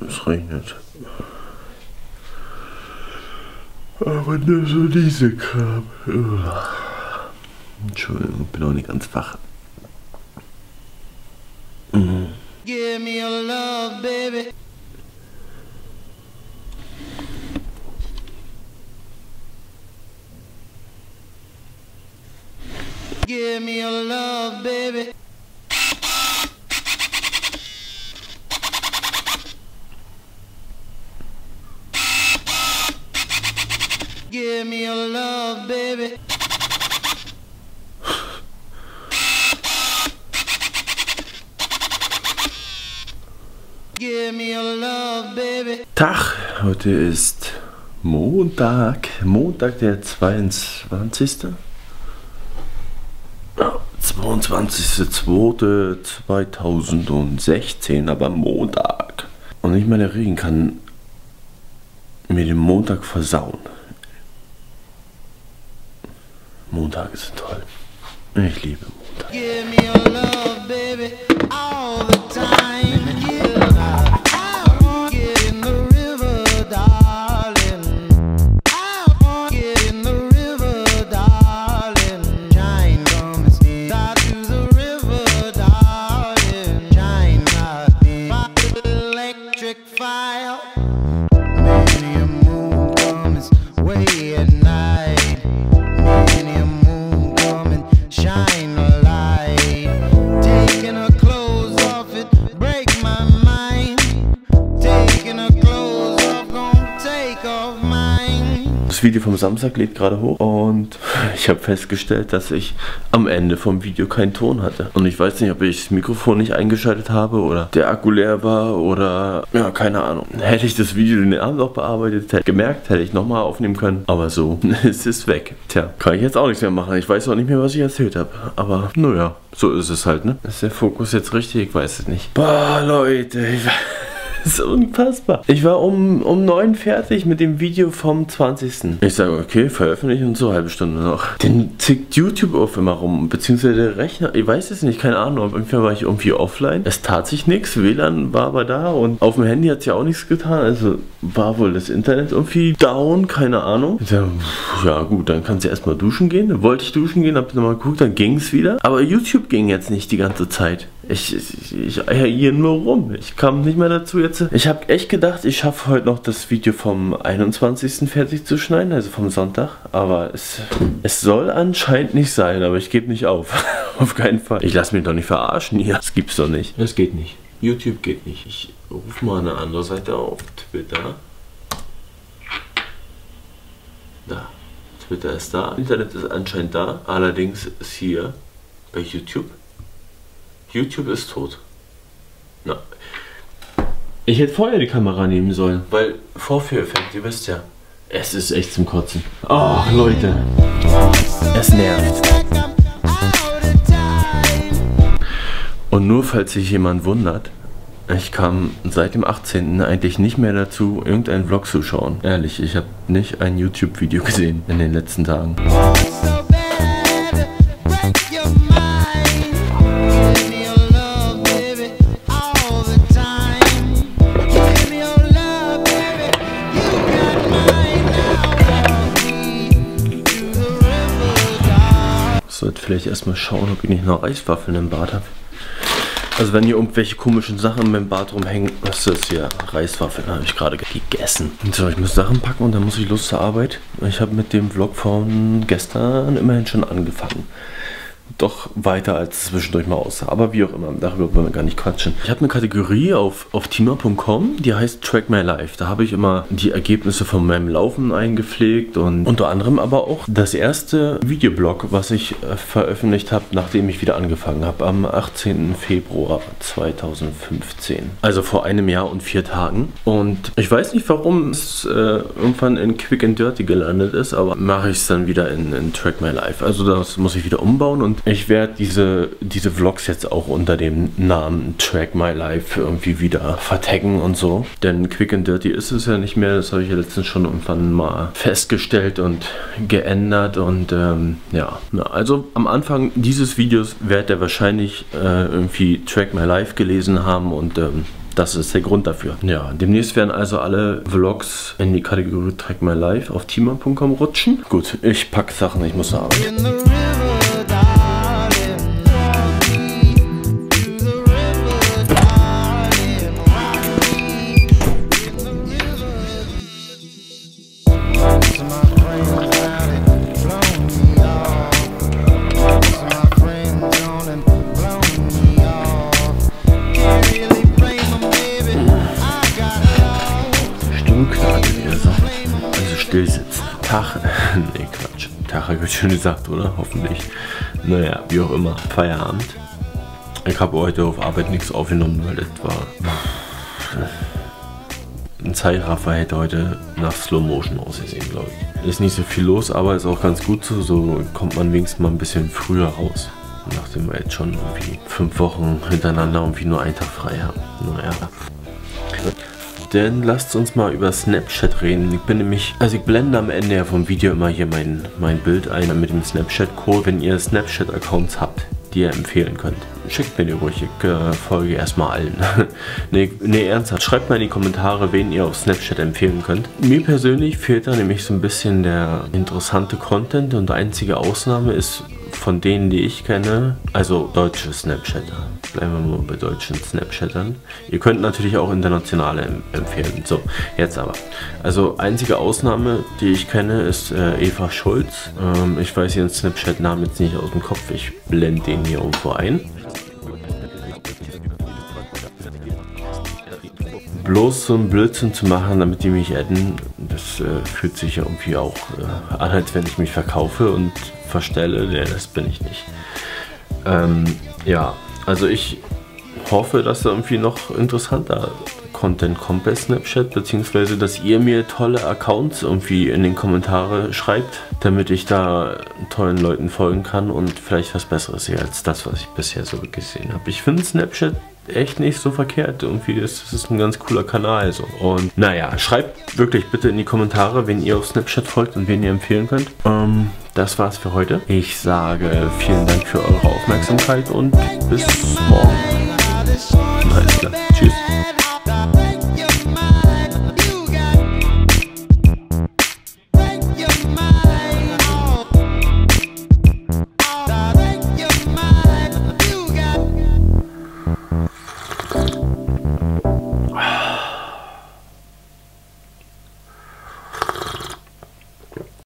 Es regnet. Aber nur so diese Kram. Entschuldigung, bin auch nicht ganz wach. Give me your love, baby. Give me your love, baby. Give me your love, baby. Give me your love, baby. Tag, heute ist Montag der 22.02.2016, aber Montag. Und nicht mal der Regen kann mir den Montag versauen. Montage sind toll. Ich liebe Montage. Give me your love, baby, all the time. Das Video vom Samstag lädt gerade hoch und ich habe festgestellt, dass ich am Ende vom Video keinen Ton hatte. Und ich weiß nicht, ob ich das Mikrofon nicht eingeschaltet habe oder der Akku leer war oder ja, keine Ahnung. Hätte ich das Video den Abend noch bearbeitet, hätte ich nochmal aufnehmen können. Aber so, es ist weg. Tja, kann ich jetzt auch nichts mehr machen. Ich weiß auch nicht mehr, was ich erzählt habe. Aber naja, so ist es halt, ne? Ist der Fokus jetzt richtig? Ich weiß es nicht. Boah, Leute, ich weiß. Das ist unfassbar. Ich war um 9 fertig mit dem Video vom 20. Ich sage, okay, veröffentlichen und so, eine halbe Stunde noch. Dann zickt YouTube auf immer rum, beziehungsweise der Rechner, ich weiß es nicht, keine Ahnung, auf jeden Fall war ich irgendwie offline. Es tat sich nichts, WLAN war aber da und auf dem Handy hat es ja auch nichts getan, also war wohl das Internet irgendwie down, keine Ahnung. Ich sage, ja gut, dann kannst du erstmal duschen gehen. Dann wollte ich duschen gehen, hab nochmal geguckt, dann ging es wieder. Aber YouTube ging jetzt nicht die ganze Zeit. Ich eier hier nur rum. Ich kam nicht mehr dazu jetzt. Ich habe echt gedacht, ich schaffe heute noch das Video vom 21. fertig zu schneiden, also vom Sonntag. Aber es soll anscheinend nicht sein, aber ich gebe nicht auf. Auf keinen Fall. Ich lasse mich doch nicht verarschen hier. Das gibt's doch nicht. Das geht nicht. YouTube geht nicht. Ich rufe mal eine andere Seite auf. Twitter. Da. Twitter ist da. Internet ist anscheinend da. Allerdings ist hier bei YouTube. YouTube ist tot. Na. Ich hätte vorher die Kamera nehmen sollen. Weil Vorführeffekt, ihr wisst ja. Es ist echt zum Kotzen. Oh, Leute. Es nervt. Und nur falls sich jemand wundert, ich kam seit dem 18. eigentlich nicht mehr dazu, irgendeinen Vlog zu schauen. Ehrlich, ich habe nicht ein YouTube-Video gesehen in den letzten Tagen. Sollte vielleicht erstmal schauen, ob ich nicht noch Eiswaffeln im Bad habe. Also wenn hier irgendwelche komischen Sachen in meinem Bad rumhängen, was ist das hier? Reiswaffeln habe ich gerade gegessen. So, ich muss Sachen packen und dann muss ich los zur Arbeit. Ich habe mit dem Vlog von gestern immerhin schon angefangen. Doch weiter als zwischendurch mal aussah. Aber wie auch immer, darüber wollen wir gar nicht quatschen. Ich habe eine Kategorie auf thiema.com, die heißt Track My Life. Da habe ich immer die Ergebnisse von meinem Laufen eingepflegt und unter anderem aber auch das erste Videoblog, was ich veröffentlicht habe, nachdem ich wieder angefangen habe, am 18. Februar 2015. Also vor einem Jahr und 4 Tagen. Und ich weiß nicht, warum es irgendwann in Quick and Dirty gelandet ist, aber mache ich es dann wieder in Track My Life. Also das muss ich wieder umbauen und ich werde diese Vlogs jetzt auch unter dem Namen Track My Life irgendwie wieder vertaggen und so. Denn Quick and Dirty ist es ja nicht mehr. Das habe ich ja letztens schon irgendwann mal festgestellt und geändert. Und ja, also am Anfang dieses Videos werdet ihr wahrscheinlich irgendwie Track My Life gelesen haben und Das ist der Grund dafür. Ja, demnächst werden also alle Vlogs in die Kategorie Track My Life auf thiema.com rutschen. Gut, ich packe Sachen, ich muss arbeiten. Nee, Quatsch. Tag habe ich schon gesagt, oder? Hoffentlich. Naja, wie auch immer. Feierabend. Ich habe heute auf Arbeit nichts aufgenommen, weil das war... Ein Zeitraffer hätte heute nach Slow Motion ausgesehen, glaube ich. Ist nicht so viel los, aber ist auch ganz gut so. So kommt man wenigstens mal ein bisschen früher raus. Nachdem wir jetzt schon irgendwie 5 Wochen hintereinander irgendwie nur einen Tag frei haben. Naja. Denn lasst uns mal über Snapchat reden. Ich bin nämlich, also ich blende am Ende vom Video immer hier mein Bild ein mit dem Snapchat-Code, wenn ihr Snapchat-Accounts habt, die ihr empfehlen könnt. Schickt mir die ruhig, ich folge erstmal allen. nee, ernsthaft, schreibt mal in die Kommentare, wen ihr auf Snapchat empfehlen könnt. Mir persönlich fehlt da nämlich so ein bisschen der interessante Content und die einzige Ausnahme ist von denen, die ich kenne, also deutsche Snapchatter. Bleiben wir mal bei deutschen Snapchattern. Ihr könnt natürlich auch internationale empfehlen. So, jetzt aber. Also einzige Ausnahme, die ich kenne, ist Eva Schulz. Ich weiß ihren Snapchat-Namen jetzt nicht aus dem Kopf. Ich blende den hier irgendwo ein. Bloß so einen Blödsinn zu machen, damit die mich adden, das fühlt sich ja irgendwie auch an, als wenn ich mich verkaufe und verstelle. Nee, das bin ich nicht. Ja, also ich hoffe, dass da irgendwie noch interessanter Content kommt bei Snapchat, beziehungsweise, dass ihr mir tolle Accounts irgendwie in den Kommentare schreibt, damit ich da tollen Leuten folgen kann und vielleicht was Besseres sehe, als das, was ich bisher so gesehen habe. Ich finde Snapchat echt nicht so verkehrt. Irgendwie, das ist ein ganz cooler Kanal. So. Und naja, schreibt wirklich bitte in die Kommentare, wen ihr auf Snapchat folgt und wen ihr empfehlen könnt. Das war's für heute. Ich sage vielen Dank für eure Aufmerksamkeit und bis morgen. Alles klar. Tschüss.